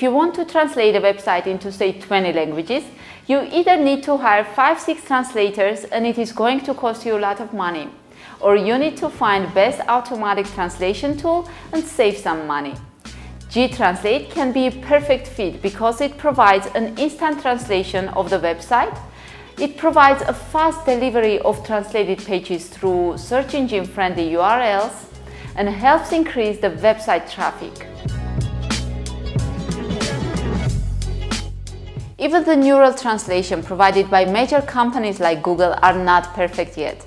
If you want to translate a website into, say, 20 languages, you either need to hire 5-6 translators and it is going to cost you a lot of money, or you need to find best automatic translation tool and save some money. G-Translate can be a perfect fit because it provides an instant translation of the website. It provides a fast delivery of translated pages through search engine friendly URLs and helps increase the website traffic. Even the neural translation provided by major companies like Google are not perfect yet.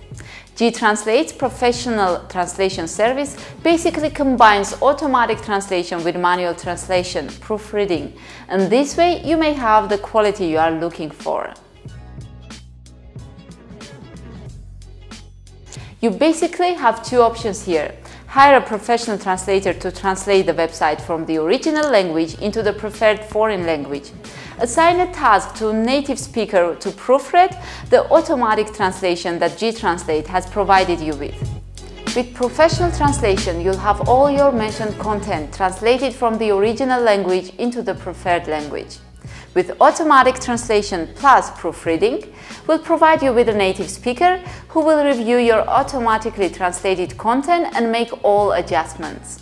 G-Translate's professional translation service basically combines automatic translation with manual translation, proofreading, and this way you may have the quality you are looking for. You basically have two options here. Hire a professional translator to translate the website from the original language into the preferred foreign language. Assign a task to a native speaker to proofread the automatic translation that G-Translate has provided you with. With professional translation, you'll have all your mentioned content translated from the original language into the preferred language. With automatic translation plus proofreading, we'll provide you with a native speaker who will review your automatically translated content and make all adjustments.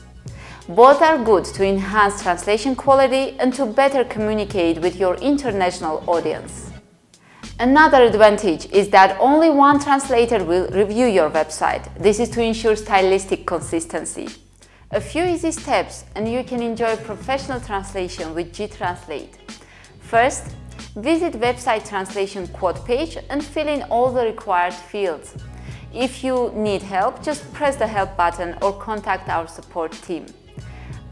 Both are good to enhance translation quality and to better communicate with your international audience. Another advantage is that only one translator will review your website. This is to ensure stylistic consistency. A few easy steps and you can enjoy professional translation with G-Translate. First, visit website translation quote page and fill in all the required fields. If you need help, just press the help button or contact our support team.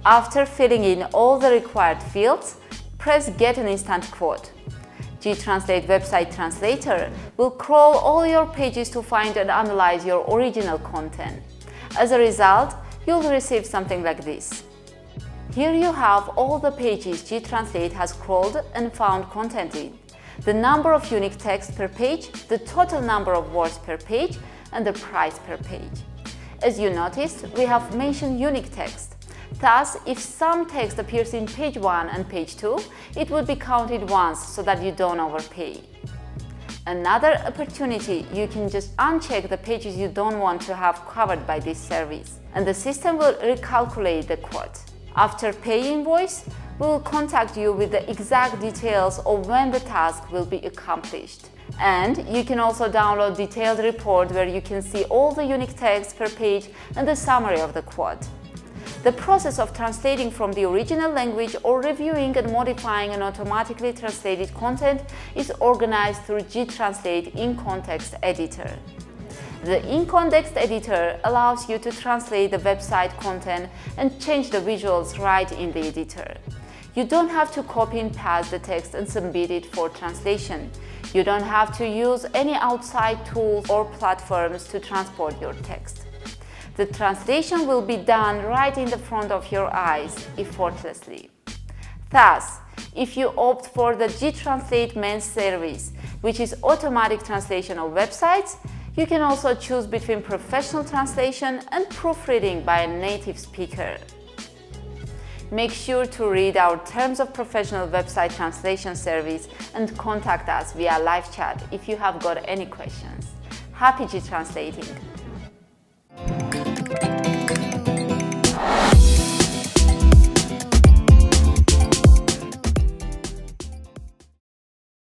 After filling in all the required fields, press Get an Instant Quote. G-Translate Website Translator will crawl all your pages to find and analyze your original content. As a result, you'll receive something like this. Here you have all the pages G-Translate has crawled and found content in, the number of unique texts per page, the total number of words per page, and the price per page. As you noticed, we have mentioned unique text. Thus, if some text appears in page 1 and page 2, it would be counted once so that you don't overpay. Another opportunity, you can just uncheck the pages you don't want to have covered by this service, and the system will recalculate the quote. After pay invoice, we will contact you with the exact details of when the task will be accomplished. And you can also download detailed report where you can see all the unique text per page and the summary of the quote. The process of translating from the original language or reviewing and modifying an automatically translated content is organized through G-Translate in-context editor. The in-context editor allows you to translate the website content and change the visuals right in the editor. You don't have to copy and paste the text and submit it for translation. You don't have to use any outside tools or platforms to transport your text. The translation will be done right in the front of your eyes, effortlessly. Thus, if you opt for the G-Translate main service, which is automatic translation of websites, you can also choose between professional translation and proofreading by a native speaker. Make sure to read our Terms of Professional Website Translation Service and contact us via live chat if you have got any questions. Happy G-Translating!